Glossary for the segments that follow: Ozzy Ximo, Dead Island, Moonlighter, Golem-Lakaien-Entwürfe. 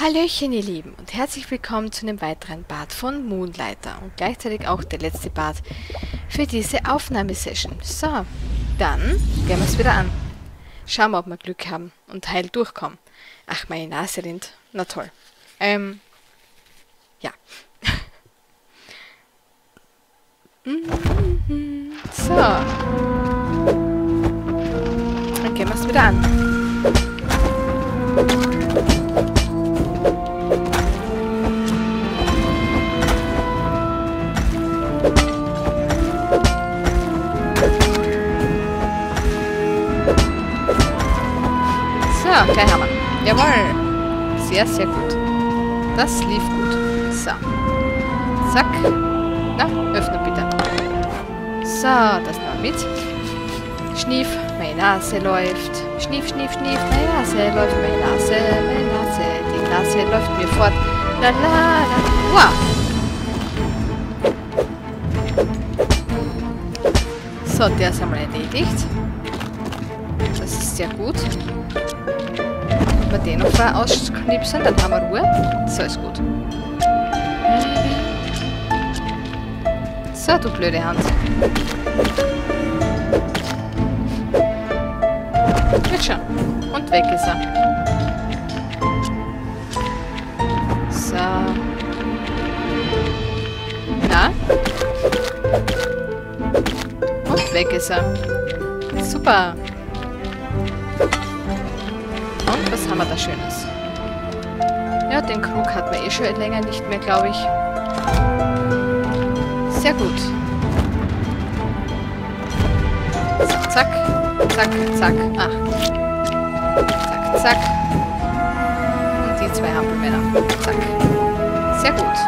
Hallöchen ihr Lieben und herzlich willkommen zu einem weiteren Part von Moonlighter und gleichzeitig auch der letzte Part für diese Aufnahmesession. So, dann gehen wir es wieder an. Schauen wir, ob wir Glück haben und heil durchkommen. Ach, meine Nase rinnt. Na toll. Ja. So. Dann gehen wir es wieder an. Kleinhammer. Jawohl. Sehr, sehr gut. Das lief gut. So. Zack. Na, öffne bitte. So, das nehmen wir mit. Schnief, meine Nase läuft. Schnief, schnief, schnief, meine Nase läuft. Meine Nase, die Nase läuft mir fort. La, la, la. Wow. So, der ist einmal erledigt. Das ist sehr gut. Wenn wir den noch mal ausknipsen, dann haben wir Ruhe. So, ist gut. So, du blöde Hand. Gut schon. Und weg ist er. So. Na? Und weg ist er. Super. Was haben wir da Schönes? Ja, den Krug hat man eh schon länger nicht mehr, glaube ich. Sehr gut. Zack, zack, zack, zack. Ach. Zack, zack. Und die zwei Hampelmänner. Zack. Sehr gut.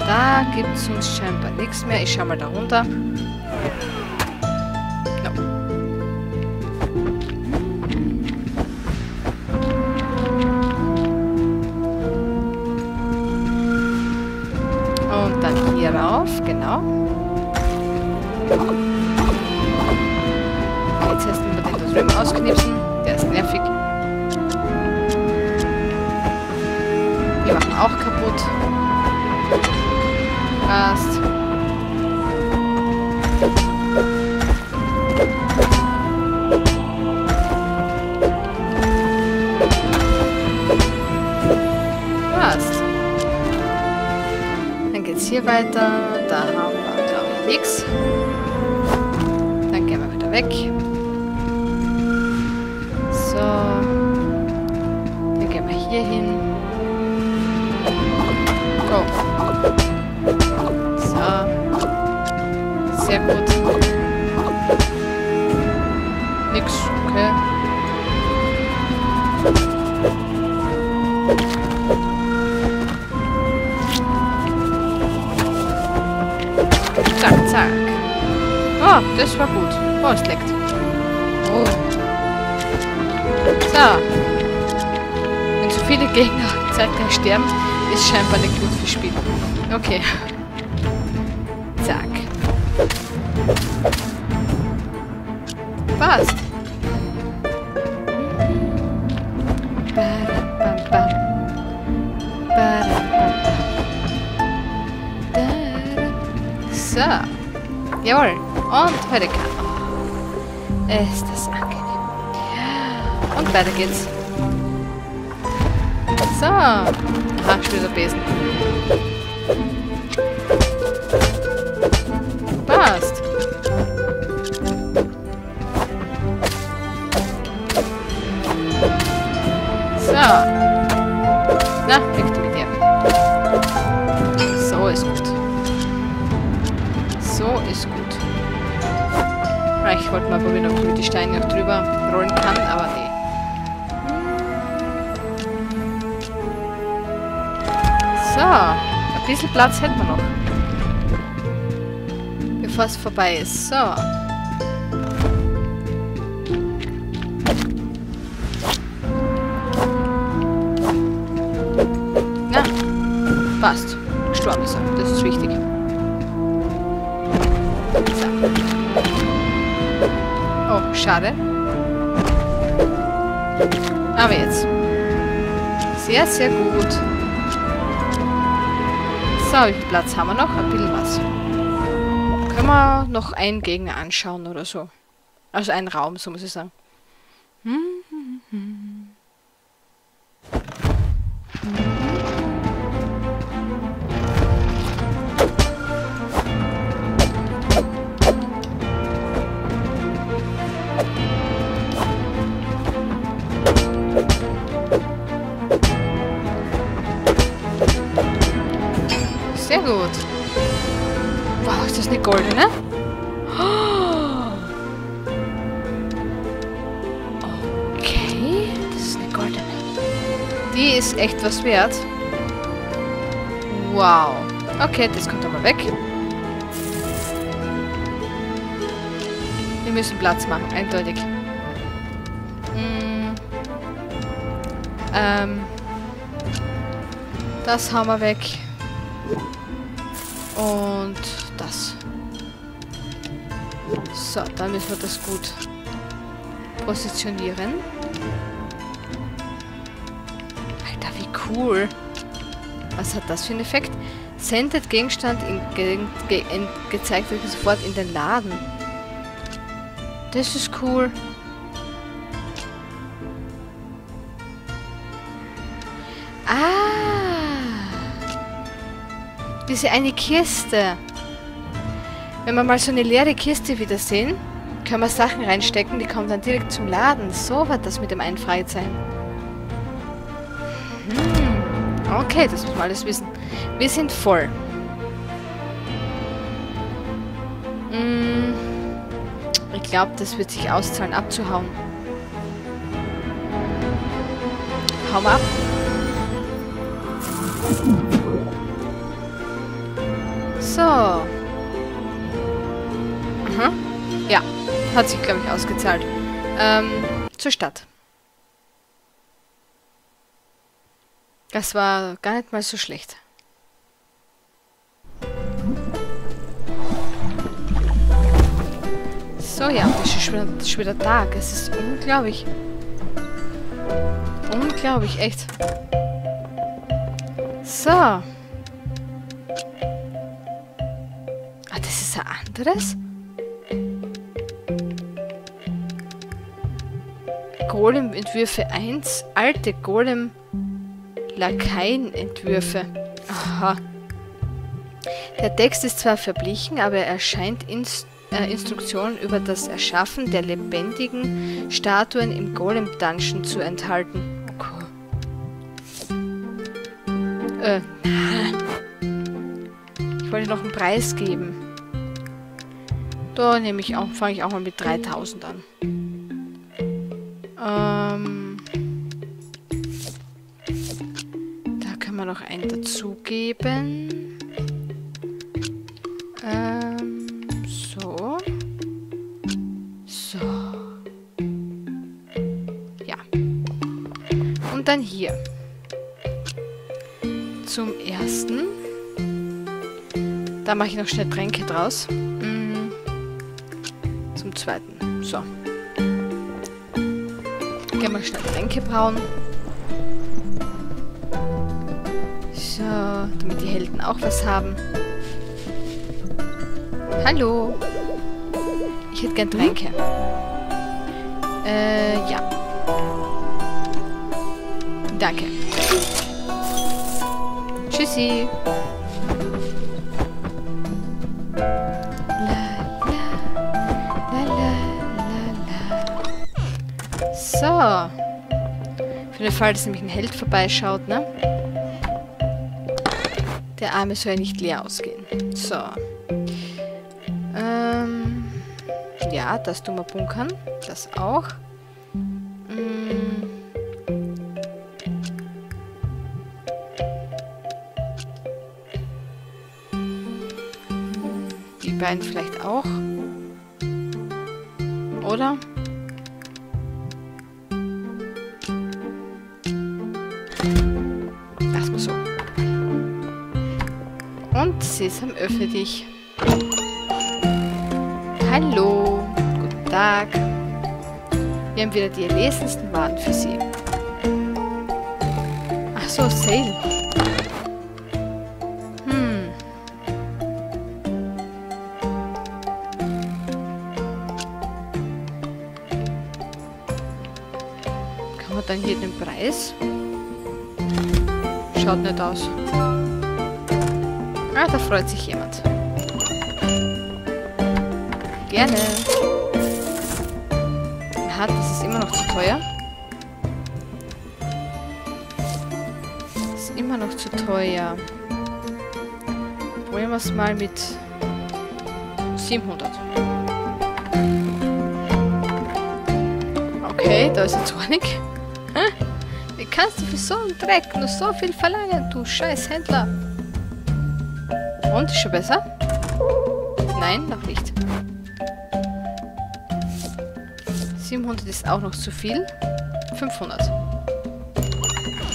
Da gibt es uns scheinbar nichts mehr. Ich schau mal da runter. Genau. Jetzt erst mal den da drüben ausknipsen. Der ist nervig. Wir machen auch kaputt. Passt. Passt. Dann geht's hier weiter. Da haben wir, glaube ich, nichts. Dann gehen wir wieder weg. So. Dann gehen wir hier hin. Go. So. Sehr gut. Nix. Okay. Zack, zack. Oh, das war gut. Oh, es leckt. Oh. So. Wenn so viele Gegner zeitgleich sterben, ist scheinbar nicht gut fürs Spiel. Okay. Zack. Passt. So, jawohl. Und fertig. Ist das angenehm. Und weiter geht's. So. Aha, schon wieder Besen. Passt. So. Na, weg mit dir. So ist gut. So ist gut. Ich wollte mal probieren, ob ich mit die Steine noch drüber rollen kann, aber nee. So, ein bisschen Platz hätten wir noch. Bevor es vorbei ist. So. Na, passt. Gestorben ist er. Das ist wichtig. Oh, schade. Aber jetzt. Sehr, sehr gut. So, wie viel Platz haben wir noch? Ein bisschen was. Können wir noch einen Gegner anschauen oder so. Also einen Raum, so muss ich sagen. Sehr gut. Wow, ist das eine goldene? Okay, das ist eine goldene. Die ist echt was wert. Wow. Okay, das kommt aber weg. Wir müssen Platz machen, eindeutig. Das haben wir weg. Und das. So, dann müssen wir das gut positionieren. Alter, wie cool. Was hat das für einen Effekt? Sendet Gegenstand gezeigt wird sofort in den Laden. Das ist cool. Diese eine Kiste. Wenn wir mal so eine leere Kiste wieder sehen, können wir Sachen reinstecken, die kommen dann direkt zum Laden. So wird das mit dem einen Freizeichen. Okay, das muss man alles wissen. Wir sind voll. Ich glaube, das wird sich auszahlen, abzuhauen. Hauen wir ab. So. Aha. Ja, hat sich, glaube ich, ausgezahlt. Zur Stadt. Das war gar nicht mal so schlecht. So, ja, und das ist schon wieder Tag. Es ist unglaublich. Unglaublich, echt. So. Ist das ein anderes? Golem-Entwürfe 1. Alte Golem-Lakaien-Entwürfe. Aha. Der Text ist zwar verblichen, aber er erscheint Instruktionen über das Erschaffen der lebendigen Statuen im Golem-Dungeon zu enthalten. Okay. Ich wollte noch einen Preis geben. Da nehme ich auch, fange ich auch mal mit 3000 an. Da können wir noch einen dazugeben. So. So. Ja. Und dann hier. Zum ersten. Da mache ich noch schnell Tränke draus. Zweiten. So. Gehen wir schnell Tränke brauen. So, damit die Helden auch was haben. Hallo. Ich hätte gern Tränke. Ja. Danke. Tschüssi. So. Für den Fall, dass nämlich ein Held vorbeischaut, ne? Der Arme soll ja nicht leer ausgehen. So. Ja, das tun wir bunkern. Das auch. Die beiden vielleicht auch. Oder? Sesam, öffne dich. Hallo, guten Tag. Wir haben wieder die erlesensten Waren für Sie. Ach Achso, Sale. Kann man dann hier den Preis? Schaut nicht aus. Ah, da freut sich jemand. Gerne. Aha, das ist immer noch zu teuer. Das ist immer noch zu teuer. Probieren wir es mal mit 700. Okay, da ist jetzt Honig. Wie kannst du für so einen Dreck nur so viel verlangen, du scheiß Händler? Und, ist schon besser? Nein, noch nicht. 700 ist auch noch zu viel. 500.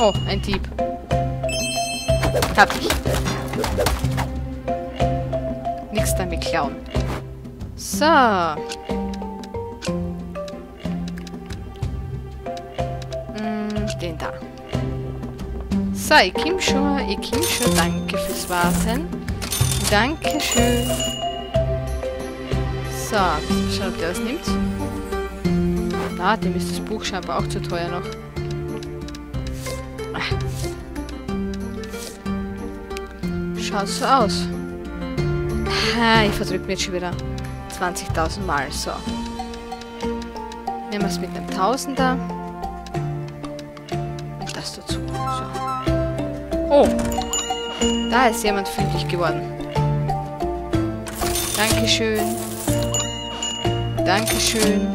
Oh, ein Dieb. Hab ich. Nix damit klauen. So. Den da. So, ich komm schon. Danke fürs Warten. Dankeschön. So, schauen, ob der was nimmt. Na, dem ist das Buch scheinbar auch zu teuer noch. Schaut so aus. Ich verdrück mich jetzt schon wieder 20.000 Mal. So. Nehmen wir es mit einem Tausender. Und das dazu. So. Oh! Da ist jemand fündig geworden. Dankeschön. Dankeschön.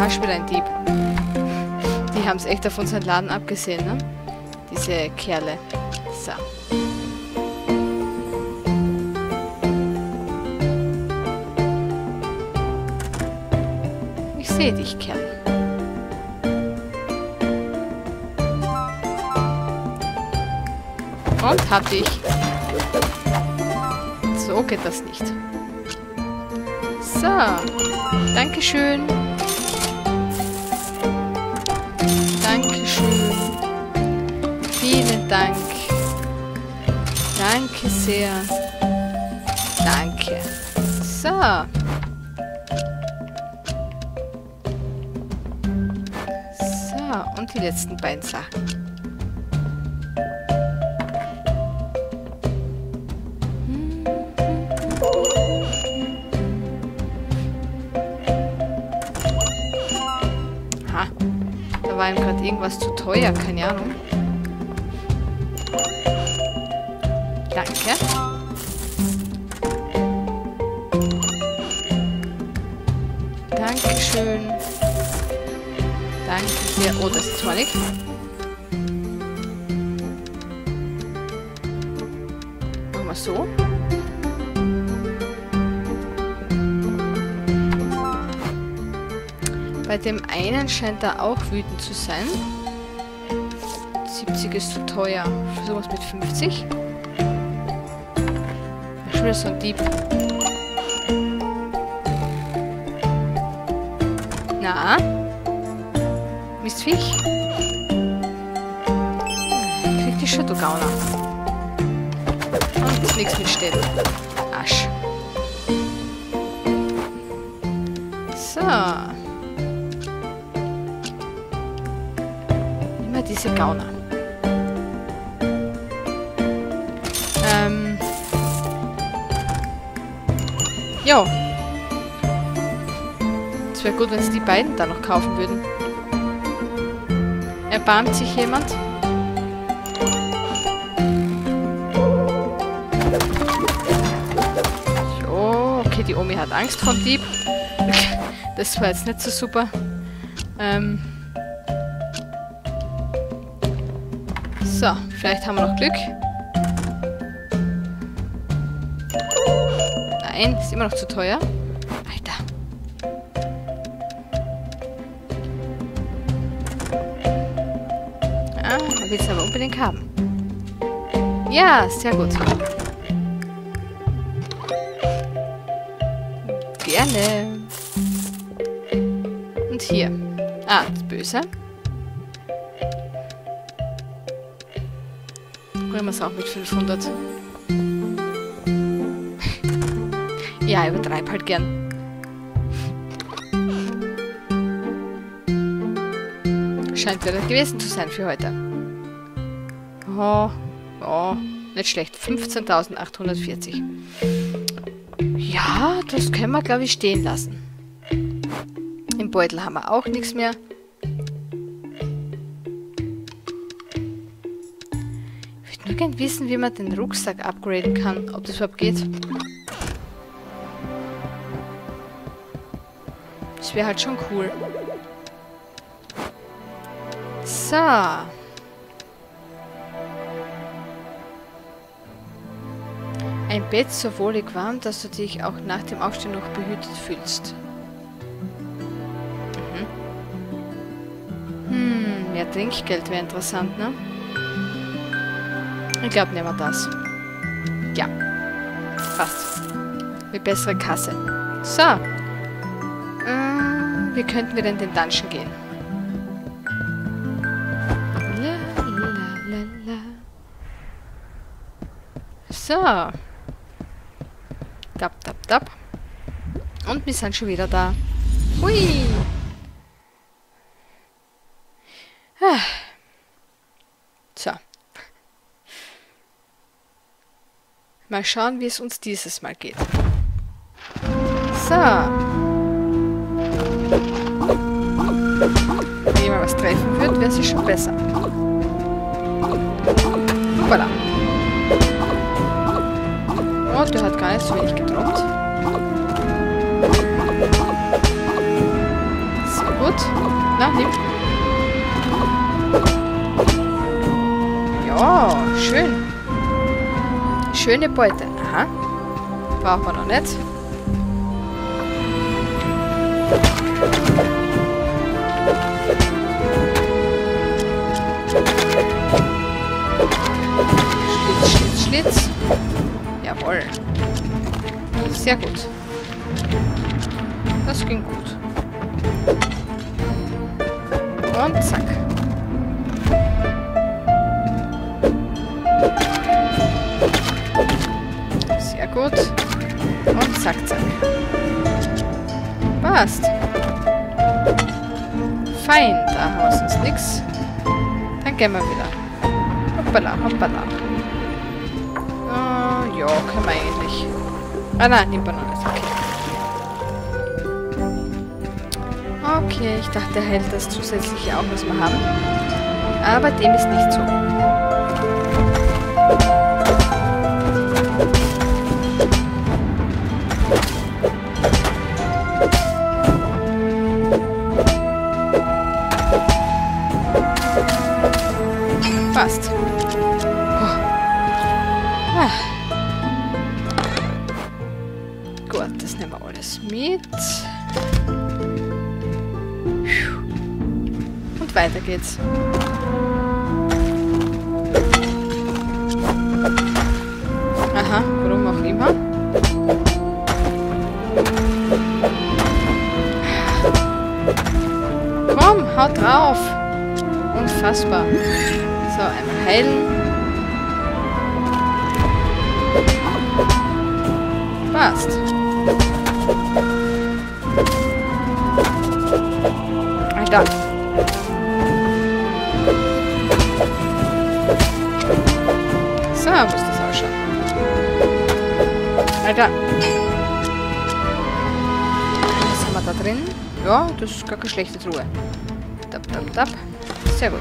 Ah, schon wieder ein Dieb. Die haben es echt auf unseren Laden abgesehen, ne? Diese Kerle. So. Ich sehe dich, Kerl. Und hab dich. So geht das nicht. So, Dankeschön. Dankeschön. Vielen Dank. Danke sehr. Danke. So. So, und die letzten beiden Sachen. War ihm gerade irgendwas zu teuer, keine Ahnung. Danke. Dankeschön. Danke sehr. Oh, das ist Honig. Machen wir so. Bei dem einen scheint er auch wütend zu sein. 70 ist zu teuer. Versuchen wir es mit 50. Schon wieder so ein Dieb. Na? Mistviech? Krieg die Schüttelgauner. Und ist nichts mit Stellen. Asch. So. Diese Gauner. Jo. Es wäre gut, wenn es die beiden da noch kaufen würden. Erbarmt sich jemand? Jo, okay, die Omi hat Angst vor dem Dieb. Das war jetzt nicht so super. So, vielleicht haben wir noch Glück. Nein, ist immer noch zu teuer. Alter. Ah, man will es aber unbedingt haben. Ja, sehr gut. Gerne. Und hier. Ah, das Böse. Probieren wir es auch mit 500. Ja, übertreib halt gern. Scheint wieder gewesen zu sein für heute. Oh, oh, nicht schlecht. 15.840. Ja, das können wir, glaube ich, stehen lassen. Im Beutel haben wir auch nichts mehr. Ich würde nur gerne wissen, wie man den Rucksack upgraden kann. Ob das überhaupt geht. Das wäre halt schon cool. So. Ein Bett so wohlig warm, dass du dich auch nach dem Aufstehen noch behütet fühlst. Mehr Trinkgeld wäre interessant, ne? Ich glaube, nehmen wir das. Ja. Passt. Mit besserer Kasse. So. Wie könnten wir denn in den Dungeon gehen? La, la, la, la. So. Tap, tap, tap. Und wir sind schon wieder da. Hui! So. Mal schauen, wie es uns dieses Mal geht. So. Wenn jemand was treffen würde, wäre es schon besser. Voilà. Oh, der hat gar nicht so wenig gedroppt. Sehr gut. Na, nimm. Ja, schön. Schöne Beute. Aha. Brauchen wir noch nicht. Schlitz, Schlitz, Schlitz. Jawohl. Sehr gut. Das ging gut. Und zack. Sehr gut. Und zack, zack. Passt. Fein, da haben wir sonst nichts. Dann gehen wir wieder. Hoppala, hoppala. Oh, ja, können wir eigentlich. Ah nein, nimmt man noch nicht. Okay. Okay, ich dachte, er hält das zusätzliche auch, was wir haben. Aber dem ist nicht so. Passt. Oh. Ah. Gut, das nehmen wir alles mit. Und weiter geht's. Aha, warum auch immer. Komm, haut drauf. Unfassbar. So, einmal heilen. Passt. Alter. So, muss das ausschauen. Alter. Was haben wir da drin? Ja, das ist gar keine schlechte Truhe. Tap, tap, tap. Sehr gut.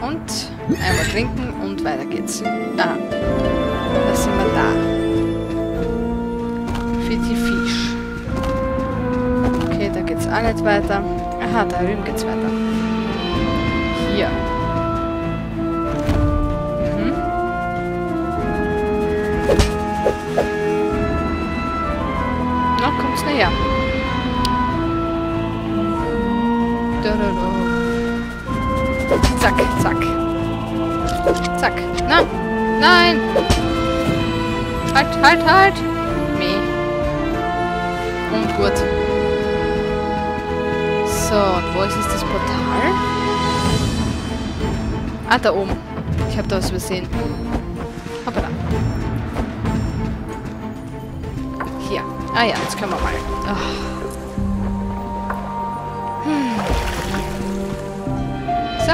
Und einmal trinken und weiter geht's. Aha. Da sind wir da. Für die Fisch. Okay, da geht's auch nicht weiter. Aha, da drüben geht's weiter. Hier. Mhm. Na, kommt's näher. Da, da, da. Zack, zack. Zack. Nein. Nein. Halt, halt, halt. Meh. Und gut. So, und wo ist jetzt das Portal? Ah, da oben. Ich habe da was übersehen. Hoppala. Hier. Ah ja, jetzt können wir mal. Oh. So.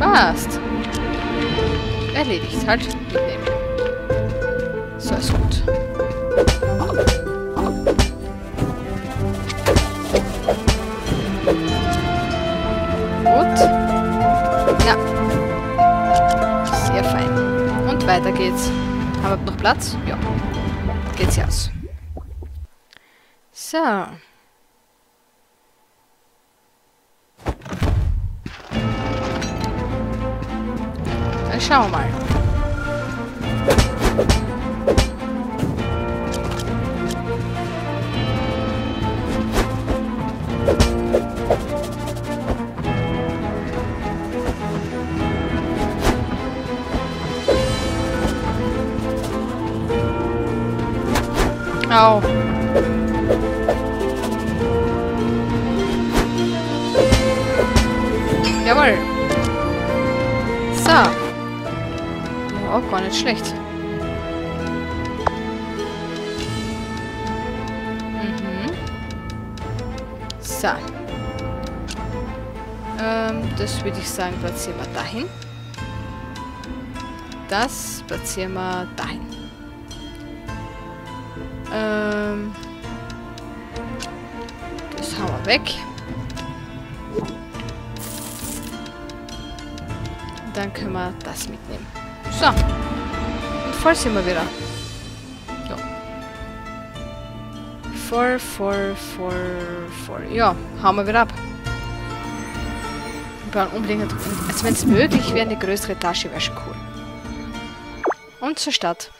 Passt. Erledigt. Halt. Mitnehmen. So, ist gut. Gut. Ja. Sehr fein. Und weiter geht's. Haben wir noch Platz? Ja. Geht's hier aus. So. Schauen wir mal. Au. Jawohl. So. Auch gar nicht schlecht. Mhm. So. Das würde ich sagen, platzieren wir dahin. Das platzieren wir dahin. Das hauen wir weg. Und dann können wir das mitnehmen. So. Und voll sind wir wieder. Ja. Voll. Ja, hauen wir wieder ab. Wir brauchen unbedingt... Also wenn es möglich wäre, eine größere Etage wäre schon cool. Und zur Stadt.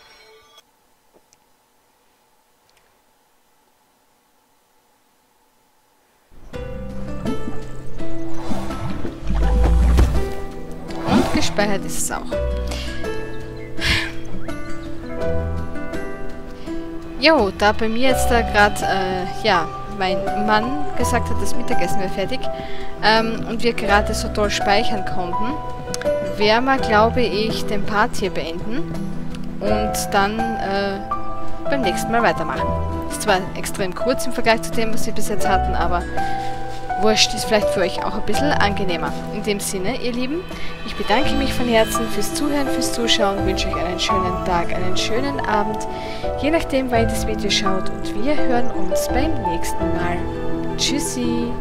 Und gespeichert ist es auch. Jo, da bei mir jetzt da gerade, ja, mein Mann gesagt hat, das Mittagessen wäre fertig und wir gerade so toll speichern konnten, werden wir, glaube ich, den Part hier beenden und dann beim nächsten Mal weitermachen. Ist zwar extrem kurz im Vergleich zu dem, was wir bis jetzt hatten, aber wurscht, ist vielleicht für euch auch ein bisschen angenehmer. In dem Sinne, ihr Lieben, ich bedanke mich von Herzen fürs Zuhören, fürs Zuschauen, wünsche euch einen schönen Tag, einen schönen Abend, je nachdem, wann ihr das Video schaut, und wir hören uns beim nächsten Mal. Tschüssi!